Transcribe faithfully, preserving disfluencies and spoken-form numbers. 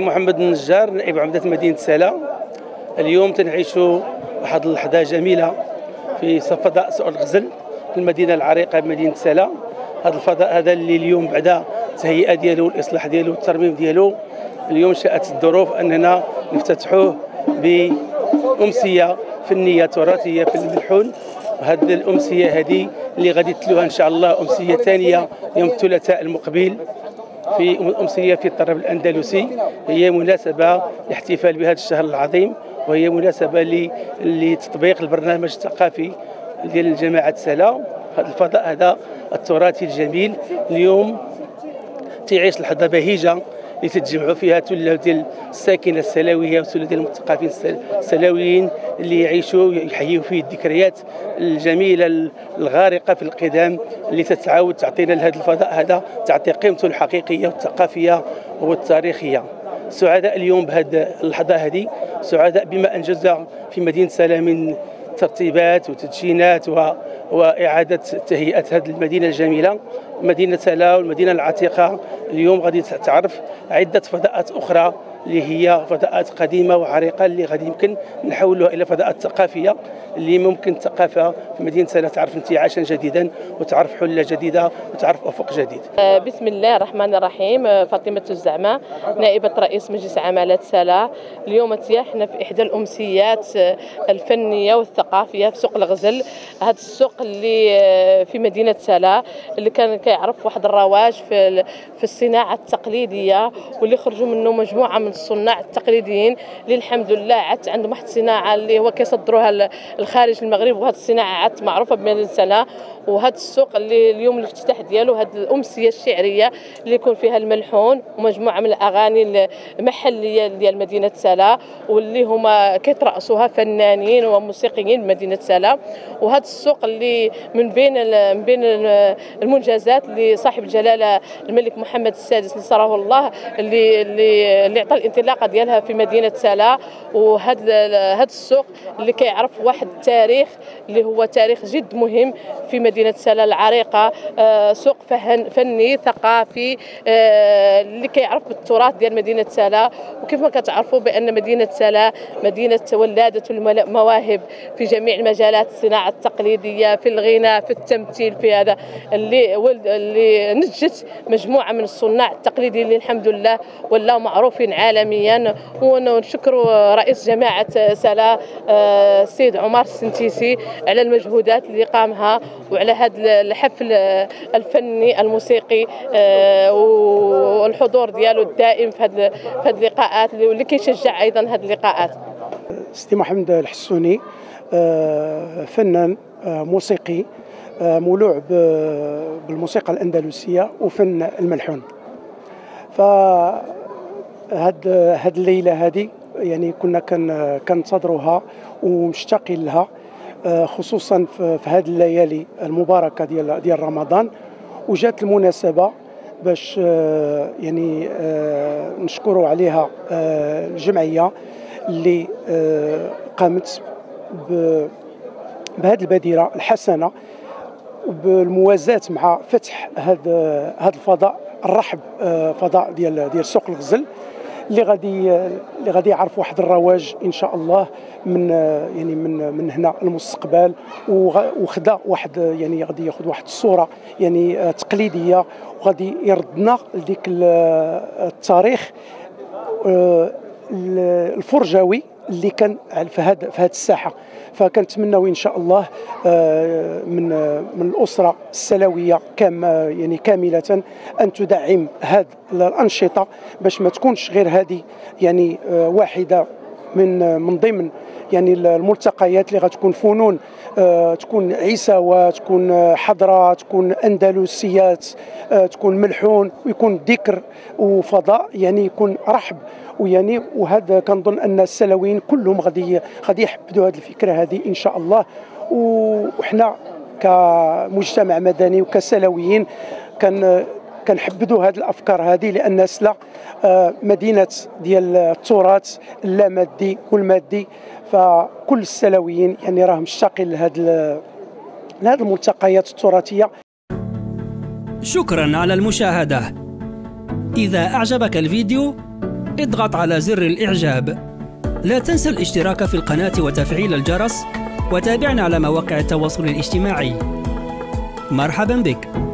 محمد النجار نائب عمدة مدينة سلا. اليوم تنعيشوا واحد اللحظة جميلة في فضاء سوق الغزل المدينة العريقة بمدينة سلا. هذا الفضاء هذا اللي اليوم بعد التهيئة ديالو والإصلاح ديالو والترميم ديالو اليوم شاءت الظروف أننا نفتتحوه بأمسية فنية تراثية في الملحون. وهذه الأمسية هذه اللي غادي تلوها إن شاء الله أمسية ثانية يوم الثلاثاء المقبل في أمسية في الطرب الأندلسي، هي مناسبة لاحتفال بهذا الشهر العظيم، وهي مناسبة لتطبيق البرنامج الثقافي ديال جماعة سلا. هذا الفضاء هذا التراثي الجميل اليوم تعيش لحظة بهيجة اللي تتجمعوا فيها ثلة ديال الساكنة السلاوية وثلة ديال المثقفين السلاويين اللي يعيشوا ويحيوا فيه الذكريات الجميلة الغارقة في القدم اللي تتعاود تعطينا لهذا الفضاء هذا، تعطي قيمته الحقيقية والثقافية والتاريخية. سعداء اليوم بهذه اللحظة هذه، سعداء بما أنجز في مدينة سلا من ترتيبات وتدشينات و وإعادة تهيئة هذه المدينة الجميلة، مدينة سلا والمدينة العتيقة. اليوم غادي تعرف عدة فضاءات أخرى اللي هي فضاءات قديمة وعريقة اللي غادي يمكن نحولها إلى فضاءات ثقافية، اللي ممكن الثقافة في مدينة سلا تعرف انتعاشا جديدا وتعرف حلة جديدة وتعرف أفق جديد. بسم الله الرحمن الرحيم. فاطمة الزعماء نائبة رئيس مجلس عمالة سلا. اليوم تياحنا في إحدى الأمسيات الفنية والثقافية في سوق الغزل، هذا السوق اللي في مدينة سلا اللي كان كيعرف واحد الرواج في في الصناعة التقليدية، واللي خرجوا منه مجموعة من الصناع التقليديين اللي الحمد لله عاد عندهم واحد الصناعة اللي هو كيصدروها الخارج المغرب، وهذه الصناعة عاد معروفة بمدينة سلا. وهذا السوق اللي اليوم الافتتاح ديالو هذه الأمسية الشعرية اللي يكون فيها الملحون ومجموعة من الأغاني المحلية ديال مدينة سلا، واللي هما كيترأسوها فنانين وموسيقيين بمدينة سلا. وهذا السوق اللي من بين من بين المنجزات اللي صاحب الجلالة الملك محمد السادس نصره الله اللي اللي اللي عطى الانطلاقة ديالها في مدينة سلا. وهذا هذا السوق اللي كيعرف واحد التاريخ اللي هو تاريخ جد مهم في مدينة سلا العريقة، سوق فني ثقافي اللي كيعرف بالتراث ديال مدينة سلا. وكيف ما كتعرفوا بأن مدينة سلا مدينة ولادة المواهب في جميع المجالات، الصناعة التقليدية، في الغناء، في التمثيل، في هذا اللي ولد اللي نتجت مجموعة من الصناع التقليديين اللي الحمد لله ولاو معروفين عالميا. ونشكروا رئيس جماعة سلا السيد عمر سنتيسي على المجهودات اللي قامها وعلى هذا الحفل الفني الموسيقي والحضور ديالو الدائم في هذه اللقاءات واللي كيشجع ايضا هذه اللقاءات. سيدي محمد الحسوني فنان موسيقي مولوع بالموسيقى الأندلسية وفن الملحون، فهاد هاد الليلة هذه يعني كنا كننتظروها ومشتاقين لها، خصوصا في هذه الليالي المباركه ديال ديال رمضان. وجات المناسبه باش يعني نشكروا عليها الجمعيه اللي قامت بهذه البديره الحسنه وبالموازاة مع فتح هذا هذا الفضاء الرحب، فضاء ديال ديال سوق الغزل اللي غادي اللي غادي يعرف واحد الرواج ان شاء الله من يعني من من هنا المستقبل، وخدا واحد يعني غادي ياخذ واحد الصوره يعني تقليديه وغادي يردنا لديك التاريخ الفرجاوي اللي كان في هذا في هذه الساحه. فكنتمناو ان شاء الله من من الاسره السلاويه كام يعني كامله ان تدعم هذه الانشطه باش ما تكونش غير هذه يعني واحده من من ضمن يعني الملتقيات اللي غتكون فنون، تكون عيساوه، تكون حضره، تكون اندلسيات، تكون ملحون، ويكون ذكر وفضاء يعني يكون رحب. ويعني وهذا كنظن ان السلاويين كلهم غادي غادي يحبدوا هذه الفكره هذه ان شاء الله. وحنا كمجتمع مدني وكسلاويين كان كنحبدوا هذه الافكار هذه، لان سلا مدينه ديال التراث اللامادي والمادي. فكل السلاويين يعني راهم مشتاقين لهذه لهذه الملتقيات التراثيه. شكرا على المشاهده. اذا اعجبك الفيديو اضغط على زر الاعجاب، لا تنسى الاشتراك في القناه وتفعيل الجرس، وتابعنا على مواقع التواصل الاجتماعي. مرحبا بك.